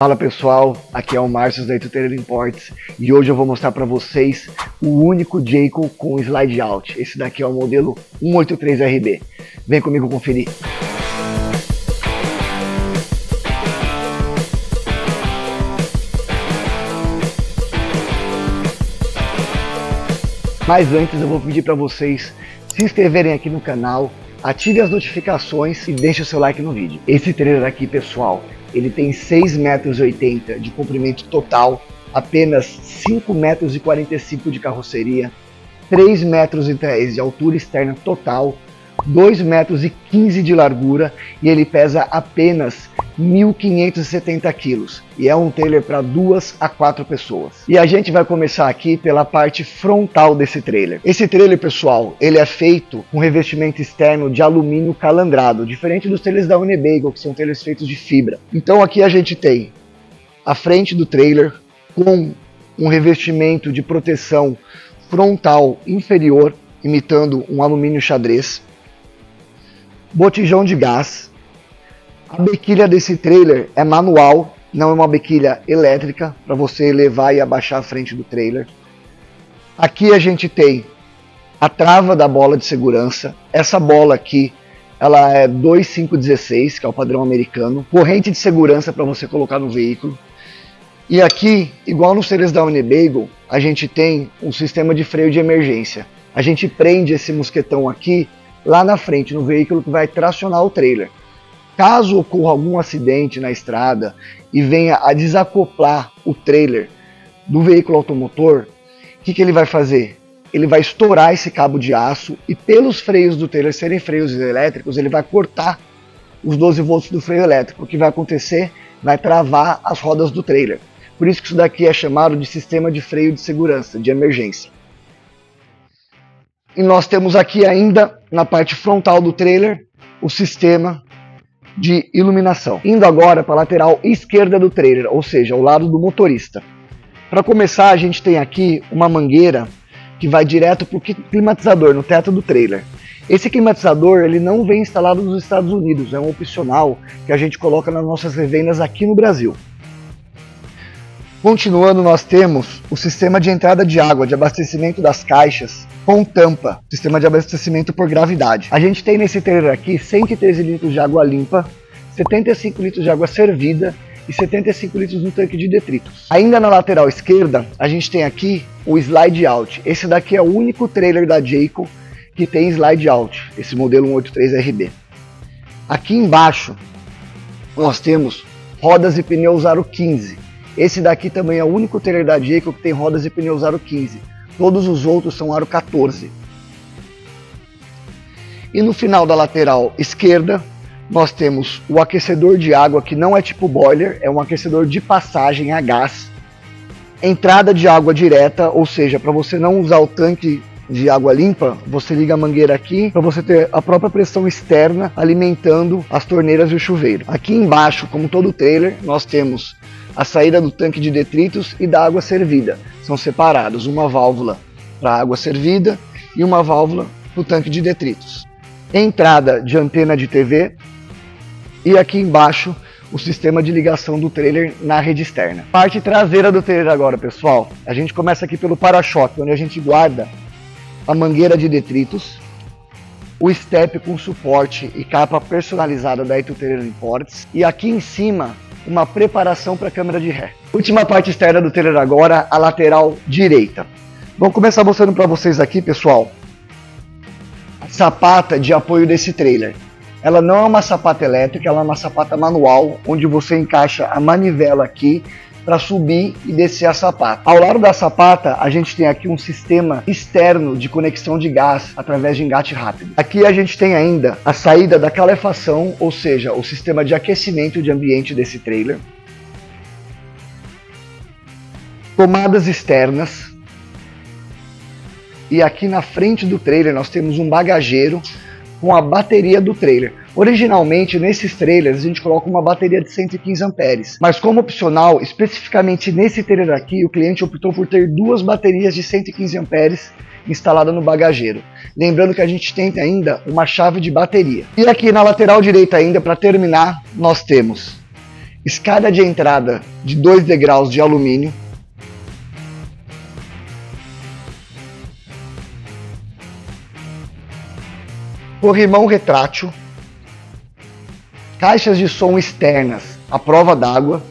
Fala pessoal, aqui é o Márcio da Itu Trailer Imports e hoje eu vou mostrar para vocês o único Jayco com slide out. Esse daqui é o modelo 183RB. Vem comigo conferir. Mas antes eu vou pedir para vocês se inscreverem aqui no canal, ative as notificações e deixe o seu like no vídeo. Esse trailer aqui, pessoal, ele tem 6,80 metros de comprimento total, apenas 5,45 metros de carroceria, 3,10 metros de altura externa total, 2,15 metros de largura e ele pesa apenas 1.570 quilos e é um trailer para 2 a 4 pessoas. E a gente vai começar aqui pela parte frontal desse trailer. Esse trailer, pessoal, ele é feito com revestimento externo de alumínio calandrado, diferente dos trailers da Unibagel, que são trailers feitos de fibra. Então aqui a gente tem a frente do trailer com um revestimento de proteção frontal inferior, imitando um alumínio xadrez, botijão de gás. A bequilha desse trailer é manual, não é uma bequilha elétrica, para você levar e abaixar a frente do trailer. Aqui a gente tem a trava da bola de segurança. Essa bola aqui, ela é 2516, que é o padrão americano. Corrente de segurança para você colocar no veículo. E aqui, igual nos trailers da Unibagel, a gente tem um sistema de freio de emergência. A gente prende esse mosquetão aqui lá na frente, no veículo que vai tracionar o trailer. Caso ocorra algum acidente na estrada e venha a desacoplar o trailer do veículo automotor, o que ele vai fazer? Ele vai estourar esse cabo de aço e, pelos freios do trailer serem freios elétricos, ele vai cortar os 12 volts do freio elétrico. O que vai acontecer? Vai travar as rodas do trailer. Por isso que isso daqui é chamado de sistema de freio de segurança, de emergência. E nós temos aqui ainda, na parte frontal do trailer, o sistema de iluminação. Indo agora para a lateral esquerda do trailer, ou seja, ao lado do motorista. Para começar, a gente tem aqui uma mangueira que vai direto para o climatizador no teto do trailer. Esse climatizador, ele não vem instalado nos Estados Unidos, é um opcional que a gente coloca nas nossas revendas aqui no Brasil. Continuando, nós temos o sistema de entrada de água, de abastecimento das caixas com tampa, sistema de abastecimento por gravidade. A gente tem nesse trailer aqui 113 litros de água limpa, 75 litros de água servida e 75 litros no tanque de detritos. Ainda na lateral esquerda, a gente tem aqui o slide out. Esse daqui é o único trailer da Jayco que tem slide out, esse modelo 183RB. Aqui embaixo, nós temos rodas e pneus aro 15. Esse daqui também é o único trailer da Jayco que tem rodas e pneus aro 15. Todos os outros são aro 14. E no final da lateral esquerda, nós temos o aquecedor de água, que não é tipo boiler, é um aquecedor de passagem a gás. Entrada de água direta, ou seja, para você não usar o tanque de água limpa, você liga a mangueira aqui para você ter a própria pressão externa alimentando as torneiras e o chuveiro. Aqui embaixo, como todo trailer, nós temos a saída do tanque de detritos e da água servida. São separados, uma válvula para a água servida e uma válvula para o tanque de detritos. Entrada de antena de TV e aqui embaixo o sistema de ligação do trailer na rede externa. Parte traseira do trailer agora, pessoal. A gente começa aqui pelo para-choque, onde a gente guarda a mangueira de detritos, o step com suporte e capa personalizada da Itu Trailer Imports e aqui em cima uma preparação para a câmera de ré. Última parte externa do trailer agora, a lateral direita. Vou começar mostrando para vocês aqui, pessoal, a sapata de apoio desse trailer. Ela não é uma sapata elétrica, ela é uma sapata manual, onde você encaixa a manivela aqui para subir e descer a sapata. Ao lado da sapata, a gente tem aqui um sistema externo de conexão de gás através de engate rápido. Aqui a gente tem ainda a saída da calefação, ou seja, o sistema de aquecimento de ambiente desse trailer. Tomadas externas. E aqui na frente do trailer nós temos um bagageiro com a bateria do trailer. Originalmente, nesses trailers, a gente coloca uma bateria de 115 amperes, mas como opcional, especificamente nesse trailer aqui, o cliente optou por ter 2 baterias de 115 amperes instaladas no bagageiro. Lembrando que a gente tem ainda uma chave de bateria. E aqui na lateral direita ainda, para terminar, nós temos escada de entrada de 2 degraus de alumínio, corrimão retrátil, caixas de som externas à prova d'água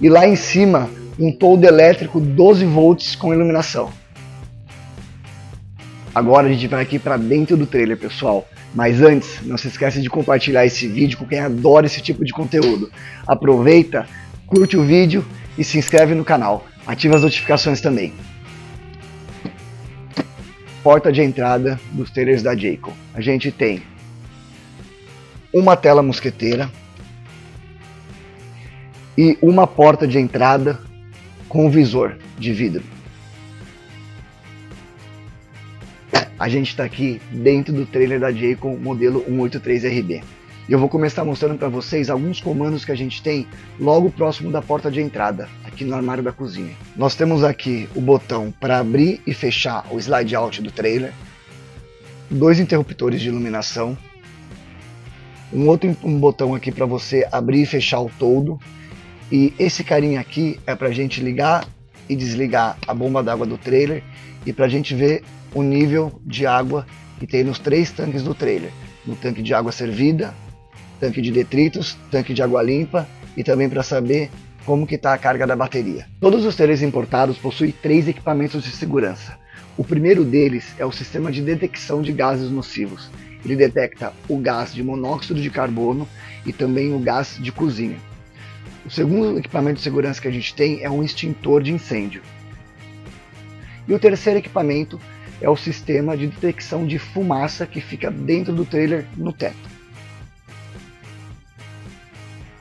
e lá em cima um toldo elétrico 12 volts com iluminação. Agora a gente vai aqui para dentro do trailer, pessoal. Mas antes, não se esquece de compartilhar esse vídeo com quem adora esse tipo de conteúdo. Aproveita, curte o vídeo e se inscreve no canal. Ativa as notificações também. Porta de entrada dos trailers da Jayco. A gente tem uma tela mosqueteira e uma porta de entrada com visor de vidro. A gente está aqui dentro do trailer da Jayco modelo 183RB. E eu vou começar mostrando para vocês alguns comandos que a gente tem logo próximo da porta de entrada, aqui no armário da cozinha. Nós temos aqui o botão para abrir e fechar o slide out do trailer, 2 interruptores de iluminação, um botão aqui para você abrir e fechar o toldo, e esse carinha aqui é para a gente ligar e desligar a bomba d'água do trailer e para a gente ver o nível de água que tem nos 3 tanques do trailer, no tanque de água servida, tanque de detritos, tanque de água limpa e também para saber como que está a carga da bateria. Todos os trailers importados possuem 3 equipamentos de segurança. O primeiro deles é o sistema de detecção de gases nocivos. Ele detecta o gás de monóxido de carbono e também o gás de cozinha. O segundo equipamento de segurança que a gente tem é um extintor de incêndio. E o terceiro equipamento é o sistema de detecção de fumaça que fica dentro do trailer no teto.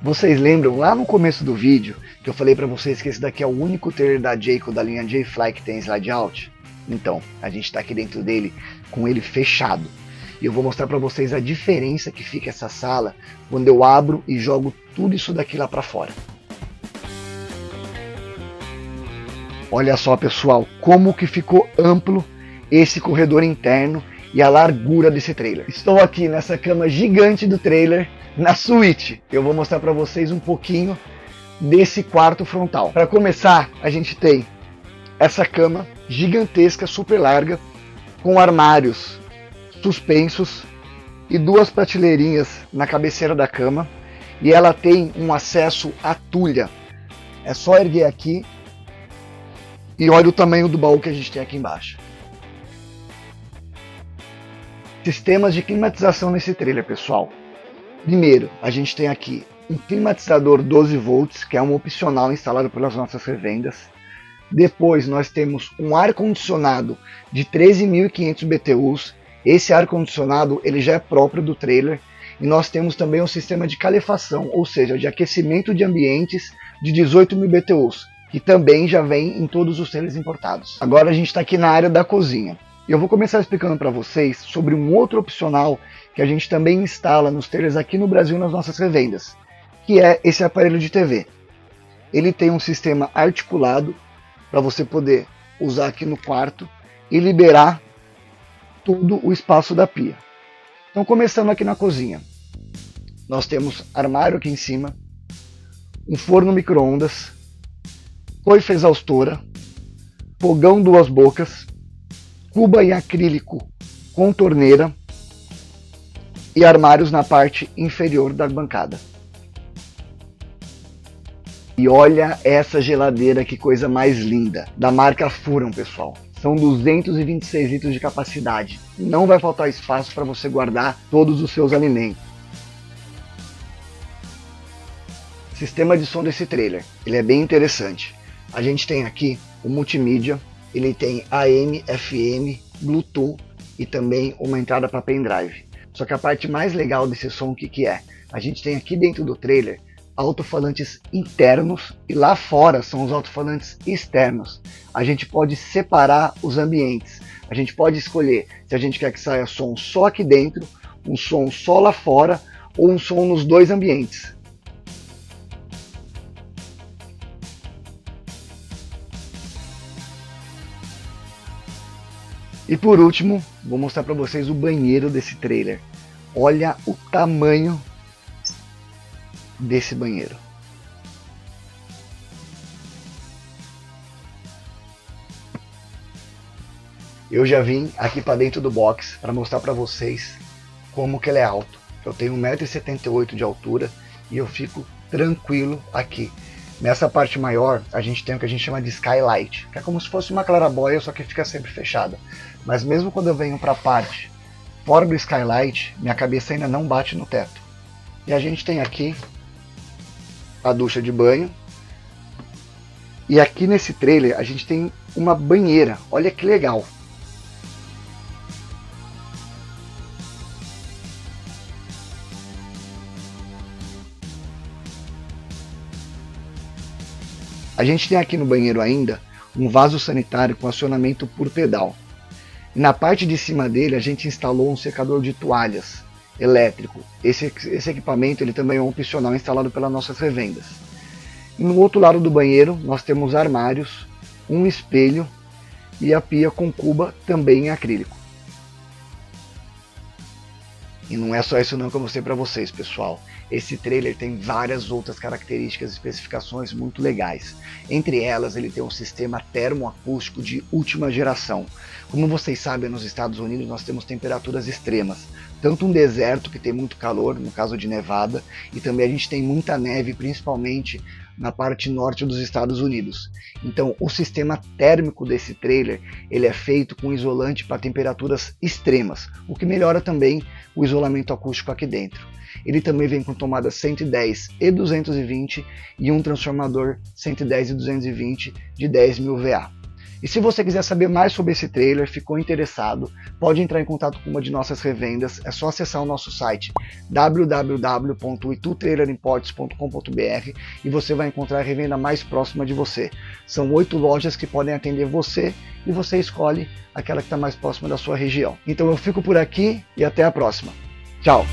Vocês lembram lá no começo do vídeo que eu falei para vocês que esse daqui é o único trailer da Jayco da linha Jay Flight que tem slide out? Então, a gente está aqui dentro dele com ele fechado. E eu vou mostrar para vocês a diferença que fica essa sala quando eu abro e jogo tudo isso daqui lá para fora. Olha só, pessoal, como que ficou amplo esse corredor interno e a largura desse trailer. Estou aqui nessa cama gigante do trailer, na suíte. Eu vou mostrar para vocês um pouquinho desse quarto frontal. Para começar, a gente tem essa cama gigantesca, super larga, com armários suspensos e 2 prateleirinhas na cabeceira da cama, e ela tem um acesso à tulha. É só erguer aqui e olha o tamanho do baú que a gente tem aqui embaixo. Sistemas de climatização nesse trailer, pessoal. Primeiro, a gente tem aqui um climatizador 12 volts, que é um opcional instalado pelas nossas revendas. Depois nós temos um ar-condicionado de 13.500 BTUs. Esse ar-condicionado ele já é próprio do trailer. E nós temos também um sistema de calefação, ou seja, de aquecimento de ambientes de 18.000 BTUs, que também já vem em todos os trailers importados. Agora a gente está aqui na área da cozinha. Eu vou começar explicando para vocês sobre um outro opcional que a gente também instala nos trailers aqui no Brasil nas nossas revendas, que é esse aparelho de TV. Ele tem um sistema articulado para você poder usar aqui no quarto e liberar todo o espaço da pia. Então, começando aqui na cozinha, nós temos armário aqui em cima, um forno micro-ondas, coifa exaustora, fogão 2 bocas, cuba em acrílico com torneira e armários na parte inferior da bancada. E olha essa geladeira, que coisa mais linda, da marca Furum, pessoal. São 226 litros de capacidade. Não vai faltar espaço para você guardar todos os seus alimentos. Sistema de som desse trailer, ele é bem interessante. A gente tem aqui o multimídia. Ele tem AM, FM, Bluetooth e também uma entrada para pendrive. Só que a parte mais legal desse som, o que é? A gente tem aqui dentro do trailer alto-falantes internos e lá fora são os alto-falantes externos. A gente pode separar os ambientes. A gente pode escolher se a gente quer que saia som só aqui dentro, um som só lá fora ou um som nos 2 ambientes. E por último, vou mostrar para vocês o banheiro desse trailer. Olha o tamanho desse banheiro. Eu já vim aqui para dentro do box para mostrar para vocês como que ele é alto. Eu tenho 1,78 m de altura e eu fico tranquilo aqui. Nessa parte maior a gente tem o que a gente chama de skylight, que é como se fosse uma clarabóia, só que fica sempre fechada. Mas mesmo quando eu venho para a parte fora do skylight, minha cabeça ainda não bate no teto. E a gente tem aqui a ducha de banho. E aqui nesse trailer a gente tem uma banheira, olha que legal. A gente tem aqui no banheiro ainda um vaso sanitário com acionamento por pedal. Na parte de cima dele a gente instalou um secador de toalhas elétrico. Esse equipamento ele também é opcional, instalado pelas nossas revendas. No outro lado do banheiro nós temos armários, um espelho e a pia com cuba, também em acrílico. E não é só isso não que eu mostrei para vocês, pessoal. Esse trailer tem várias outras características e especificações muito legais. Entre elas, ele tem um sistema termoacústico de última geração. Como vocês sabem, nos Estados Unidos nós temos temperaturas extremas. Tanto um deserto, que tem muito calor, no caso de Nevada, e também a gente tem muita neve, principalmente na parte norte dos Estados Unidos. Então, o sistema térmico desse trailer, ele é feito com isolante para temperaturas extremas, o que melhora também o isolamento acústico aqui dentro. Ele também vem com tomadas 110 e 220 e um transformador 110 e 220 de 10.000 VA. E se você quiser saber mais sobre esse trailer, ficou interessado, pode entrar em contato com uma de nossas revendas, é só acessar o nosso site www.itutrailer.imports.com.br e você vai encontrar a revenda mais próxima de você. São 8 lojas que podem atender você e você escolhe aquela que está mais próxima da sua região. Então eu fico por aqui e até a próxima. Tchau!